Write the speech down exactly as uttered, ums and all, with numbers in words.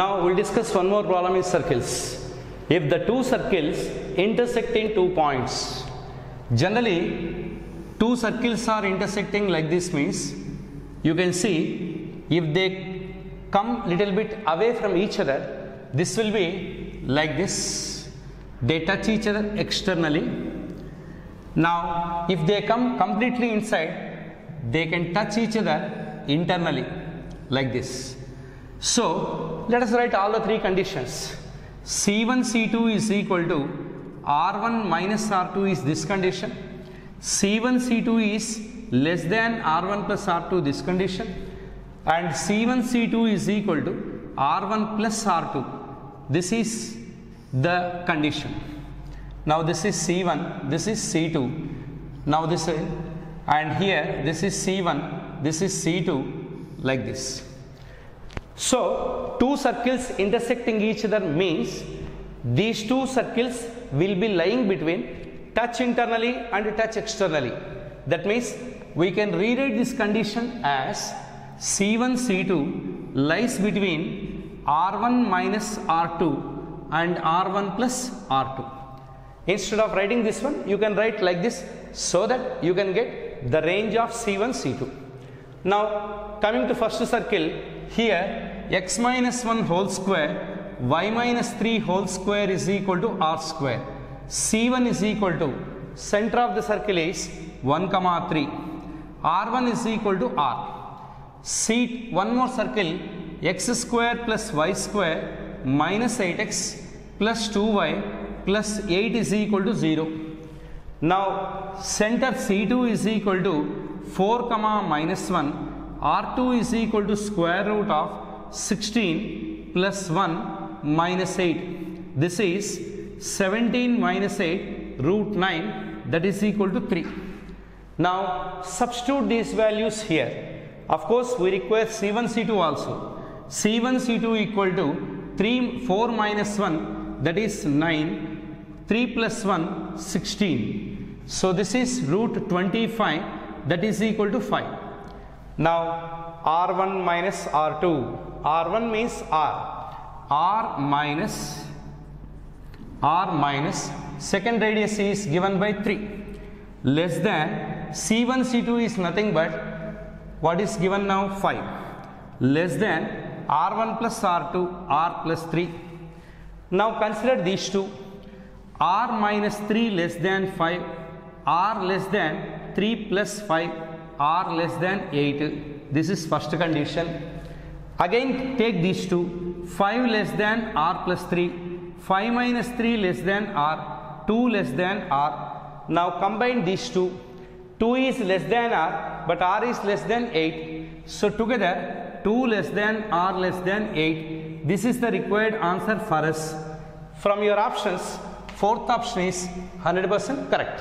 Now we'll discuss one more problem in circles. If the two circles intersect in two points, generally two circles are intersecting like this means you can see if they come little bit away from each other, this will be like this. They touch each other externally. Now if they come completely inside, they can touch each other internally like this. So let us write all the three conditions. C one C two is equal to R one minus R two is this condition. C one C two is less than R one plus R two this condition. And C one C two is equal to R one plus R two. This is the condition. Now this is C one, this is C two. Now this is, and here this is C one, this is C two like this. So, two circles intersecting each other means these two circles will be lying between touch internally and touch externally. That means we can rewrite this condition as C one C two lies between R one minus R two and R one plus R two. Instead of writing this one, you can write like this so that you can get the range of C one C two. Now, coming to first circle, here x minus one whole square y minus three whole square is equal to r square. C one is equal to center of the circle is one comma three, r one is equal to r. See one more circle, x square plus y square minus eight x plus two y plus eight is equal to zero. Now center C two is equal to four comma minus one, R two is equal to square root of sixteen plus one minus eight. This is seventeen minus eight root nine, that is equal to three. Now substitute these values here. Of course we require C one C two also. C one C two equal to three, four minus one, that is nine, three plus one, sixteen. So this is root twenty-five, that is equal to five. Now R one minus R two, R one means R, R minus, R minus, second radius is given by three, less than, C one C two is nothing but what is given now five, less than R one plus R two, R plus three. Now consider these two, R minus three less than five, R less than three plus five. R less than eight. This is first condition. Again take these two. five less than R plus three. five minus three less than R. two less than R. Now combine these two. two is less than R but R is less than eight. So together two less than R less than eight. This is the required answer for us. From your options, fourth option is one hundred percent correct.